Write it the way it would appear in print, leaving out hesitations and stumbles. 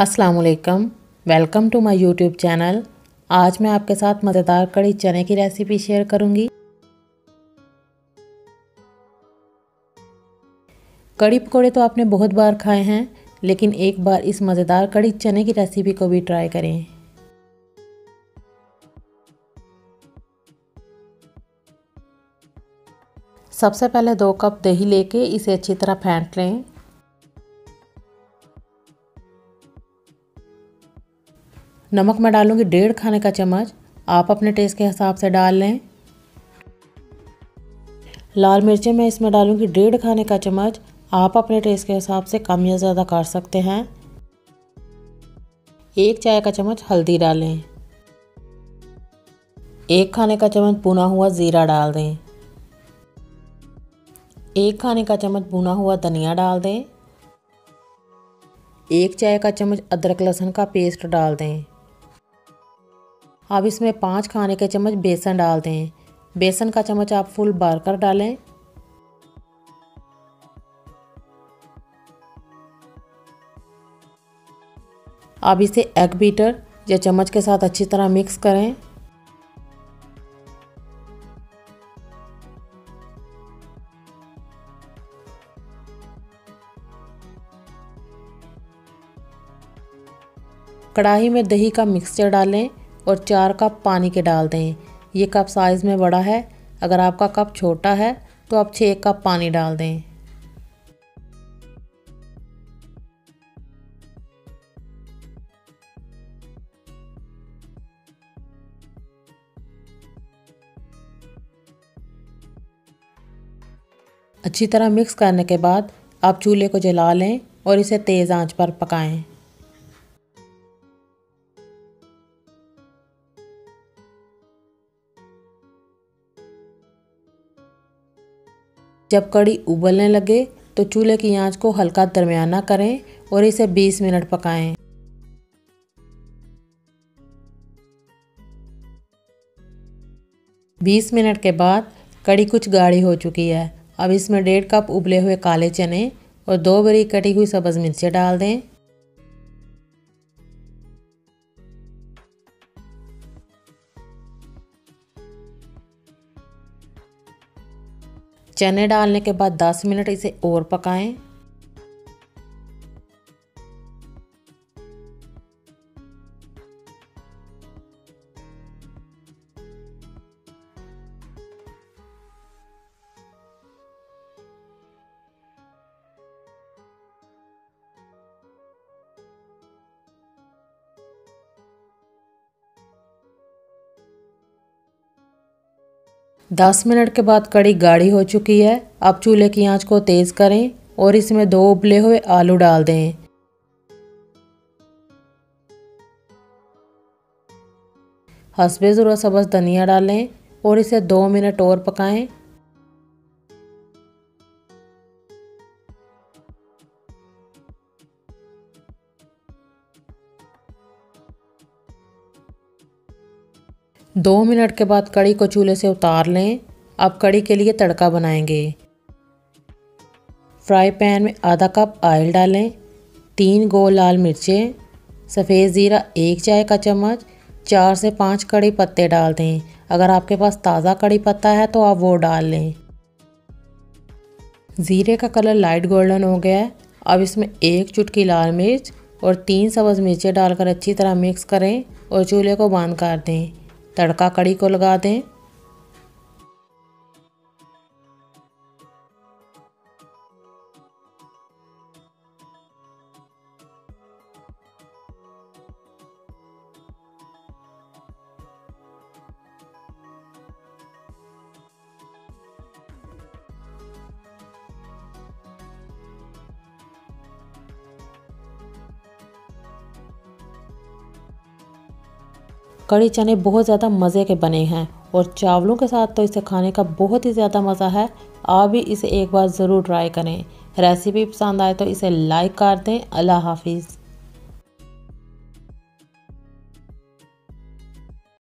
अस्सलाम वालेकुम, welcome to my YouTube channel. आज मैं आपके साथ मज़ेदार कड़ी चने की रेसिपी शेयर करूंगी। कड़ी पकौड़े तो आपने बहुत बार खाए हैं, लेकिन एक बार इस मज़ेदार कड़ी चने की रेसिपी को भी ट्राई करें। सबसे पहले 2 कप दही लेके इसे अच्छी तरह फेंट लें। नमक मैं डालूंगी 1.5 खाने का चम्मच, आप अपने टेस्ट के हिसाब से डाल लें। लाल मिर्चें मैं इसमें डालूंगी 1.5 खाने का चम्मच, आप अपने टेस्ट के हिसाब से कम या ज़्यादा कर सकते हैं। 1 चाय का चम्मच हल्दी डालें। 1 खाने का चम्मच भुना हुआ ज़ीरा डाल दें। 1 खाने का चम्मच भुना हुआ धनिया डाल दें। 1 चाय का चम्मच अदरक लहसुन का पेस्ट डाल दें। अब इसमें 5 खाने के चम्मच बेसन डाल दें। बेसन का चम्मच आप फुल भर कर डालें। अब इसे एग बीटर या चम्मच के साथ अच्छी तरह मिक्स करें। कढ़ाई में दही का मिक्सचर डालें और 4 कप पानी के डाल दें। ये कप साइज़ में बड़ा है, अगर आपका कप छोटा है तो आप 6 कप पानी डाल दें। अच्छी तरह मिक्स करने के बाद आप चूल्हे को जला लें और इसे तेज़ आंच पर पकाएं। जब कड़ी उबलने लगे तो चूल्हे की आंच को हल्का दरमियाना करें और इसे 20 मिनट पकाएं। बीस मिनट के बाद कड़ी कुछ गाढ़ी हो चुकी है। अब इसमें 1.5 कप उबले हुए काले चने और 2 बारीक कटी हुई सब्ज़ मिर्चें डाल दें। चने डालने के बाद 10 मिनट इसे और पकाएं। दस मिनट के बाद कड़ी गाढ़ी हो चुकी है। अब चूल्हे की आंच को तेज़ करें और इसमें 2 उबले हुए आलू डाल दें। हस्बे ज़रूरत सब्ज़ धनिया डालें और इसे 2 मिनट और पकाएं। दो मिनट के बाद कड़ी को चूल्हे से उतार लें। अब कड़ी के लिए तड़का बनाएंगे। फ्राई पैन में 1/2 कप ऑयल डालें। 3 गोल लाल मिर्चें, सफ़ेद ज़ीरा 1 चाय का चम्मच, 4 से 5 कड़ी पत्ते डाल दें। अगर आपके पास ताज़ा कड़ी पत्ता है तो आप वो डाल लें। ज़ीरे का कलर लाइट गोल्डन हो गया है। अब इसमें 1 चुटकी लाल मिर्च और 3 सब्ज़ मिर्चें डालकर अच्छी तरह मिक्स करें और चूल्हे को बंद कर दें। तड़का कड़ी को लगा दें। कड़ी चने बहुत ज़्यादा मज़े के बने हैं और चावलों के साथ तो इसे खाने का बहुत ही ज़्यादा मज़ा है। आप भी इसे एक बार ज़रूर ट्राई करें। रेसिपी पसंद आए तो इसे लाइक कर दें। अल्लाह हाफिज़।